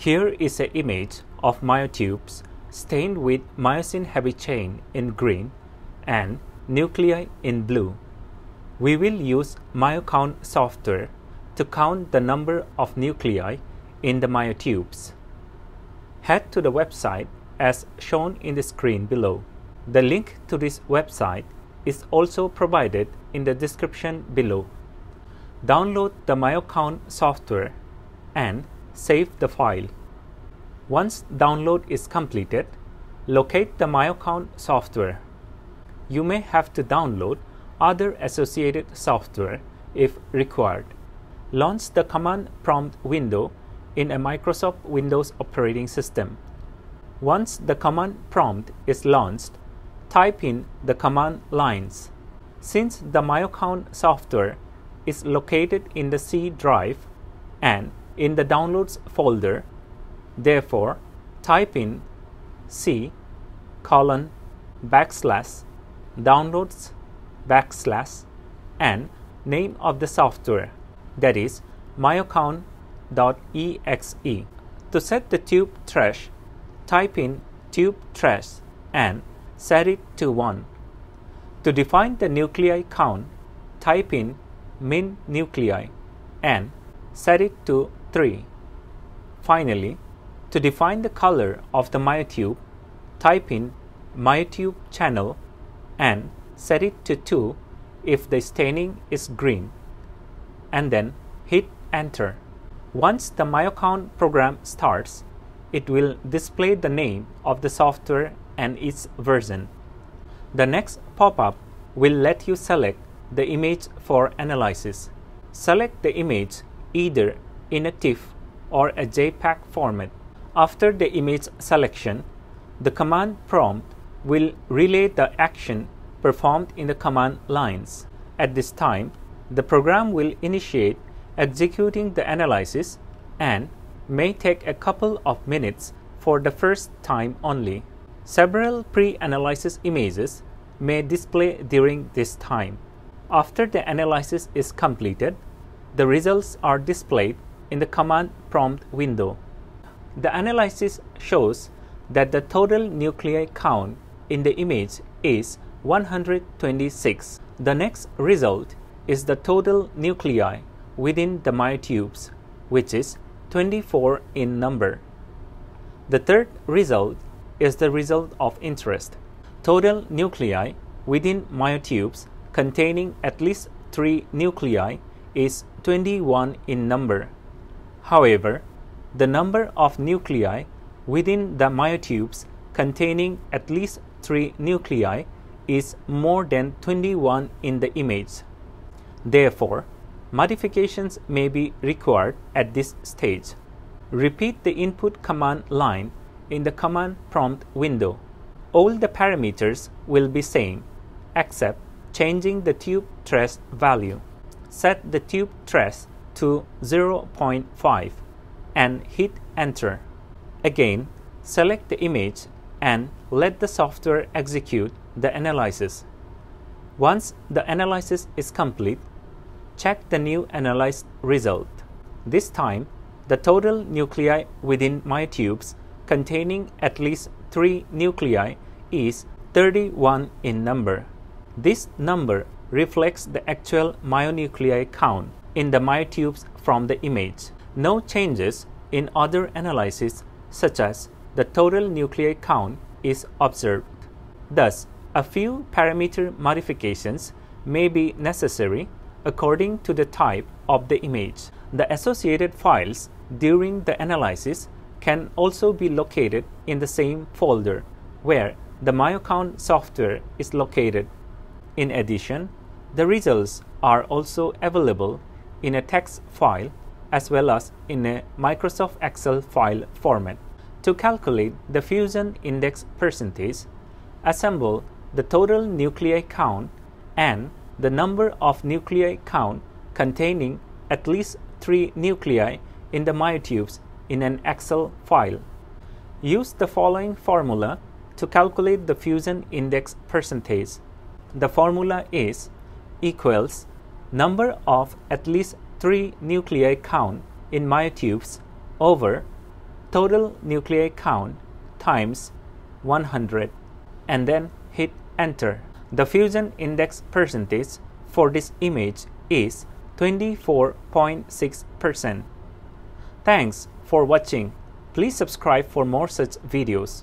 Here is an image of myotubes stained with myosin heavy chain in green and nuclei in blue. We will use MyoCount software to count the number of nuclei in the myotubes. Head to the website as shown in the screen below. The link to this website is also provided in the description below. Download the MyoCount software and save the file. Once download is completed, locate the MyoCount software. You may have to download other associated software if required. Launch the command prompt window in a Microsoft Windows operating system. Once the command prompt is launched, type in the command lines. Since the MyoCount software is located in the C drive and in the downloads folder, therefore type in c:\downloads\, and name of the software, that is myocount.exe. To set the tube trash, type in tube trash and set it to 1. To define the nuclei count, type in min nuclei and set it to 3. Finally, to define the color of the myotube, type in myotube channel and set it to 2 if the staining is green, and then hit enter. Once the MyoCount program starts, it will display the name of the software and its version. The next pop-up will let you select the image for analysis. Select the image either in a TIFF or a JPEG format. After the image selection, the command prompt will relay the action performed in the command lines. At this time, the program will initiate executing the analysis and may take a couple of minutes for the first time only. Several pre-analysis images may display during this time. After the analysis is completed, the results are displayed in the command prompt window. The analysis shows that the total nuclei count in the image is 126. The next result is the total nuclei within the myotubes, which is 24 in number. The third result is the result of interest. Total nuclei within myotubes containing at least 3 nuclei is 21 in number. However, the number of nuclei within the myotubes containing at least 3 nuclei is more than 21 in the image. Therefore, modifications may be required at this stage. Repeat the input command line in the command prompt window. All the parameters will be same, except changing the tube trash value. Set the tube trash to 0.5 and hit enter. Again, select the image and let the software execute the analysis. Once the analysis is complete, check the new analyzed result. This time, the total nuclei within myotubes containing at least 3 nuclei is 31 in number. This number reflects the actual myonuclei count in the myotubes from the image. No changes in other analyses, such as the total nuclei count, is observed. Thus, a few parameter modifications may be necessary according to the type of the image. The associated files during the analysis can also be located in the same folder where the MyoCount software is located. In addition, the results are also available in a text file as well as in a Microsoft Excel file format. To calculate the fusion index percentage, assemble the total nuclei count and the number of nuclei count containing at least 3 nuclei in the myotubes in an Excel file. Use the following formula to calculate the fusion index percentage. The formula is equals number of at least 3 nuclei count in myotubes over total nuclei count times 100 and then hit enter. The fusion index percentage for this image is 24.6%. Thanks for watching. Please subscribe for more such videos.